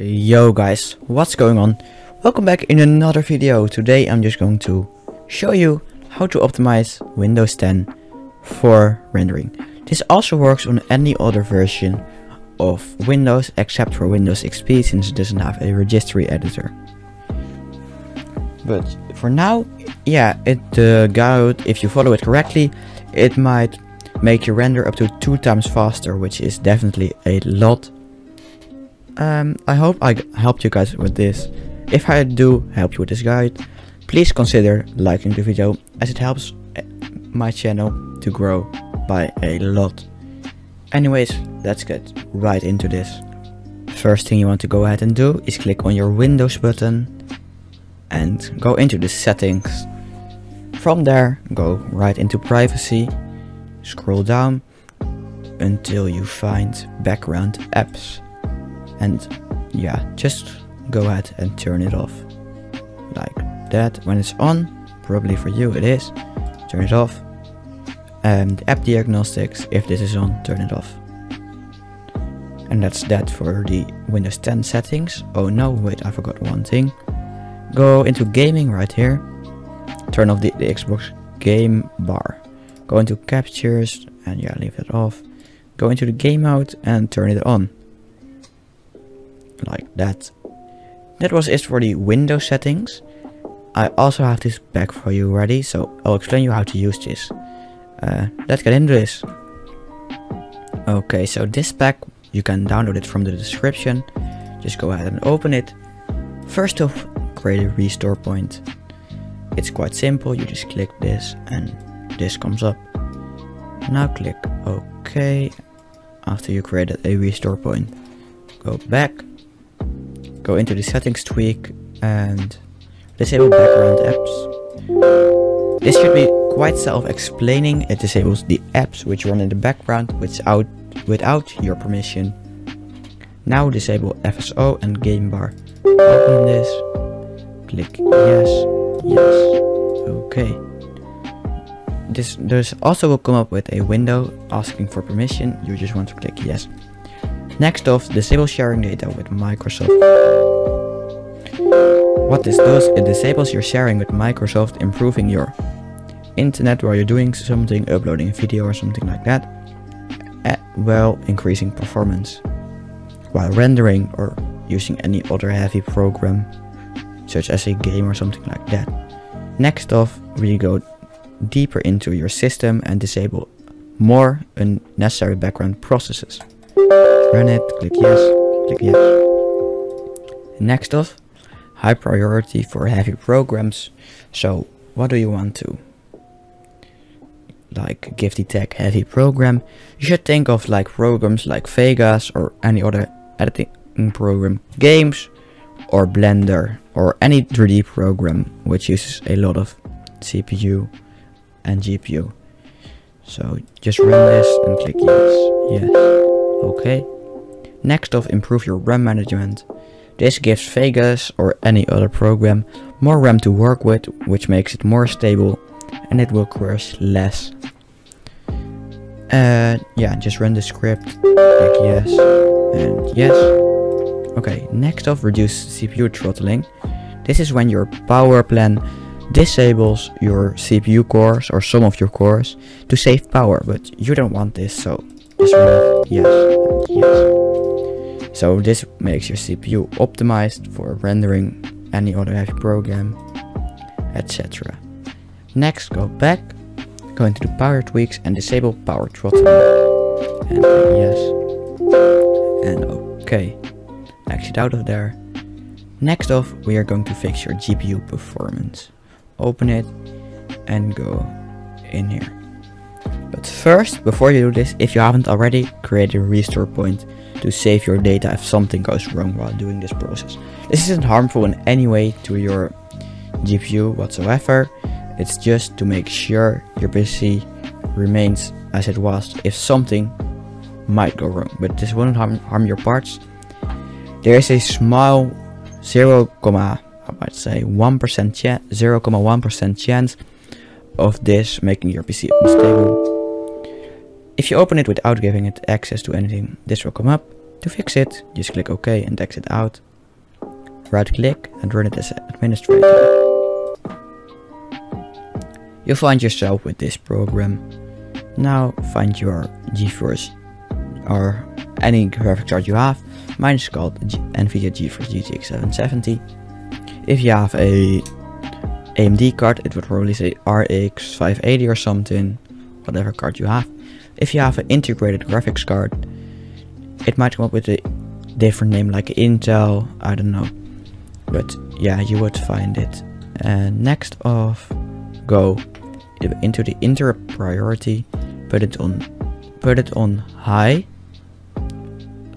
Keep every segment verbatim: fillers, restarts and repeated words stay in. Yo guys, what's going on? Welcome back in another video. Today I'm just going to show you how to optimize Windows ten for rendering. This also works on any other version of Windows except for Windows X P, since it doesn't have a registry editor. But for now, yeah, it uh, got, if you follow it correctly, it might make you render up to two times faster, which is definitely a lot. Um, I hope I helped you guys with this. If I do help you with this guide, please consider liking the video, as it helps my channel to grow by a lot. Anyways, let's get right into this. First thing you want to go ahead and do is click on your Windows button and go into the settings. From there, go right into privacy, scroll down until you find background apps. And yeah, just go ahead and turn it off like that. When it's on, probably for you it is, turn it off. And app diagnostics, if this is on, turn it off. And that's that for the Windows ten settings. Oh no, wait, I forgot one thing. Go into gaming right here, turn off the, the Xbox game bar. Go into captures and yeah, leave that off. Go into the game mode and turn it on. Like that. That was it for the Windows settings. I also have this back for you ready, so I'll explain you how to use this. Uh, let's get into this. Okay, so this pack, you can download it from the description. Just go ahead and open it. First off, create a restore point. It's quite simple, you just click this and this comes up. Now click OK after you created a restore point. Go back. Go into the settings tweak and disable background apps. This should be quite self-explaining. It disables the apps which run in the background without, without your permission. Now disable F S O and game bar. Open this, click yes, yes, okay. This, this also will come up with a window asking for permission. You just want to click yes. Next off, disable sharing data with Microsoft. What this does, it disables your sharing with Microsoft, improving your internet while you're doing something, uploading a video or something like that, while increasing performance while rendering or using any other heavy program, such as a game or something like that. Next off, we go deeper into your system and disable more unnecessary background processes. Run it, click yes, click yes. Next off, high priority for heavy programs. So what do you want to, like, give the tag heavy program? You should think of like programs like VEGAS or any other editing program, games or Blender or any three D program which uses a lot of C P U and G P U. So just run this and click yes, yes. Okay. Next off, improve your RAM management. This gives VEGAS or any other program more RAM to work with, which makes it more stable and it will crash less. Uh, yeah, just run the script, click yes and yes. Okay, next off, reduce C P U throttling. This is when your power plan disables your C P U cores or some of your cores to save power, but you don't want this, so just run it, yes, yes. So this makes your C P U optimized for rendering, any other heavy program, et cetera. Next, go back, go into the power tweaks and disable power throttling. And yes. And okay. Exit out of there. Next off, we are going to fix your G P U performance. Open it and go in here. But first, before you do this, if you haven't already, create a restore point to save your data if something goes wrong while doing this process. This isn't harmful in any way to your G P U whatsoever. It's just to make sure your P C remains as it was if something might go wrong. But this won't harm, harm your parts. There is a small zero point one percent chance of this making your P C unstable. If you open it without giving it access to anything, this will come up. To fix it, just click OK and exit out. right click and run it as administrator. You'll find yourself with this program. Now find your GeForce or any graphics card you have. Mine is called Nvidia GeForce G T X seven seventy. If you have a A M D card, it would probably say R X five eighty or something, whatever card you have. If you have an integrated graphics card, it might come up with a different name like Intel, I don't know. But yeah, you would find it. And next off, go into the interrupt priority, put it on put it on high,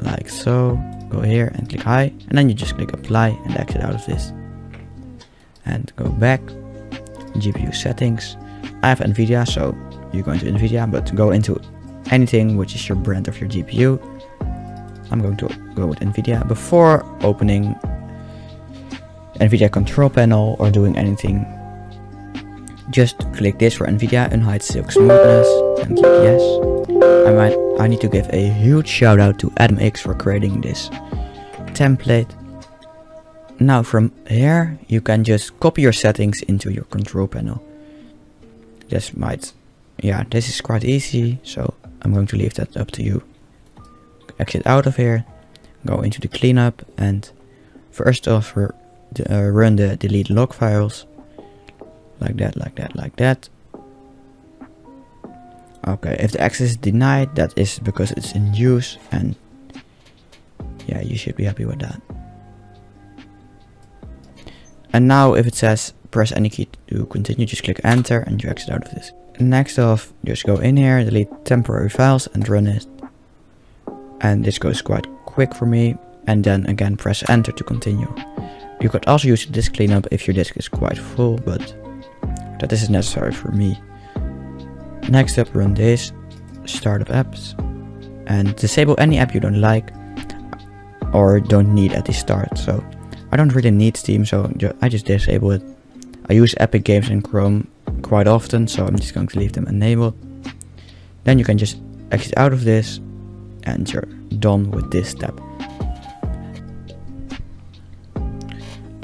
like so. Go here and click high, and then you just click apply and exit out of this. And go back, G P U settings. I have Nvidia, so you're going to Nvidia, but go into anything which is your brand of your G P U. I'm going to go with Nvidia. Before opening Nvidia control panel or doing anything, just click this for Nvidia, unhide silk smoothness, and click yes. I might, I need to give a huge shout out to AdamX for creating this template. Now from here, you can just copy your settings into your control panel. This might, yeah, this is quite easy, so I'm going to leave that up to you. Exit out of here, go into the cleanup, and first off, uh, run the delete log files. Like that, like that, like that. Okay, if the access is denied, that is because it's in use, and yeah, you should be happy with that. And now if it says press any key to continue, just click enter and you exit out of this. Next off, just go in here, delete temporary files and run it. And this goes quite quick for me, and then again press enter to continue. You could also use the disk cleanup if your disk is quite full, but that isn't necessary for me. Next up, run this, startup apps, and disable any app you don't like or don't need at the start. So I don't really need Steam, so I just disable it. I use Epic Games and Chrome quite often, so I'm just going to leave them enabled. Then you can just exit out of this and you're done with this step.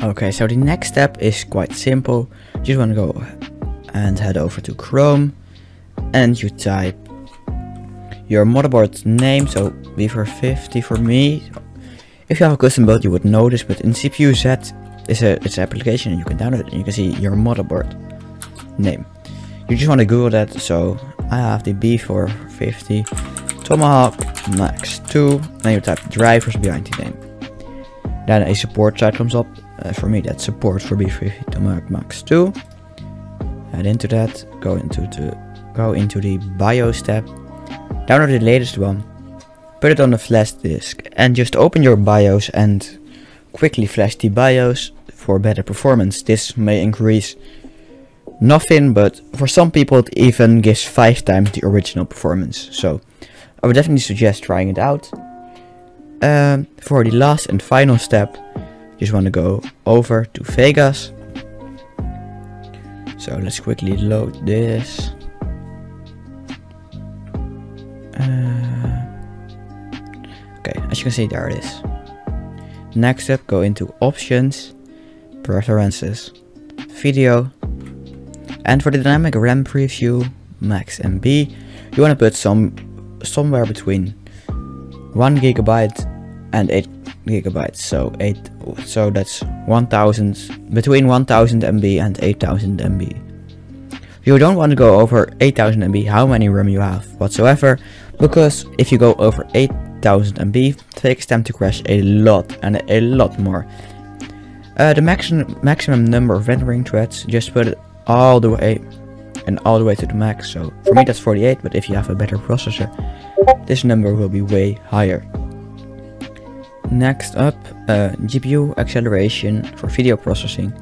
Okay, so the next step is quite simple. You just want to go and head over to Chrome and you type your motherboard name, so B four fifty for me. If you have a custom build, you would know this, but in C P U Z, it's, a, it's an application and you can download it and you can see your motherboard name. You just want to Google that, so I have the B four fifty Tomahawk Max two, and you type drivers behind the name. Then a support site comes up. Uh, for me, that's support for B four fifty Tomahawk Max two. Head into that, go into the go into the BIOS tab, download the latest one, put it on the flash disk, and just open your BIOS and quickly flash the BIOS for better performance. This may increase nothing, but for some people it even gives five times the original performance. So I would definitely suggest trying it out. Um, for the last and final step, just want to go over to VEGAS. So let's quickly load this. Uh, okay, as you can see, there it is. Next up, go into Options, Preferences, Video, and for the dynamic RAM preview, Max M B, you want to put some somewhere between one gigabyte and eight gigabytes, so eight, so that's one thousand between one thousand M B and eight thousand M B. You don't want to go over eight thousand M B, how many RAM you have whatsoever, because if you go over eight thousand M B, it takes them to crash a lot and a lot more. Uh, the maximum maximum number of rendering threads, just put it all the way and all the way to the max. So for me that's forty-eight, but if you have a better processor, this number will be way higher. Next up, uh, G P U acceleration for video processing.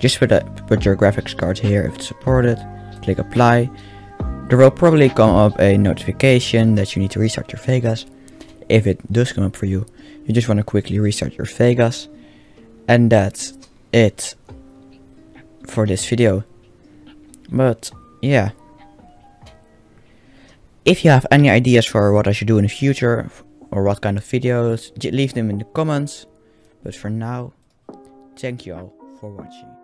Just put, a, put your graphics card here if it's supported. Click apply. There will probably come up a notification that you need to restart your VEGAS. If it does come up for you, you just want to quickly restart your VEGAS. And that's it for this video. But yeah, if you have any ideas for what I should do in the future, or what kind of videos, leave them in the comments. But for now... Thank you all for watching.